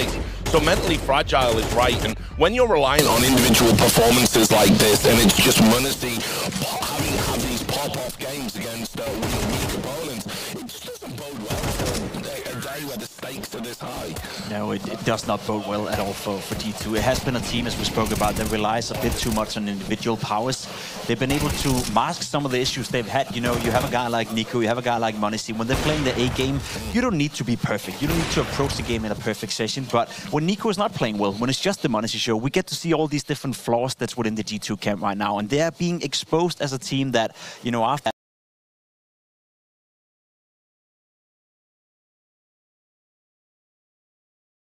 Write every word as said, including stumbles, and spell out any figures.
mistakes. So mentally fragile is right, and when you're relying on individual performances like this, and it's just Monisi having had these pop-off games against uh, weak opponents, it just doesn't bode well for a day where the stakes are this high. No, it, it does not bode well at all for, for G two. It has been a team, as we spoke about, that relies a bit too much on individual powers. They've been able to mask some of the issues they've had. You know, you have a guy like Niko, you have a guy like Monisi. When they're playing the A game, you don't need to be perfect. You don't need to approach the game in a perfect session. But when Niko is not playing well, when it's just the Monisi show, we get to see all these different flaws that's within the G two camp right now. And they're being exposed as a team that, you know, after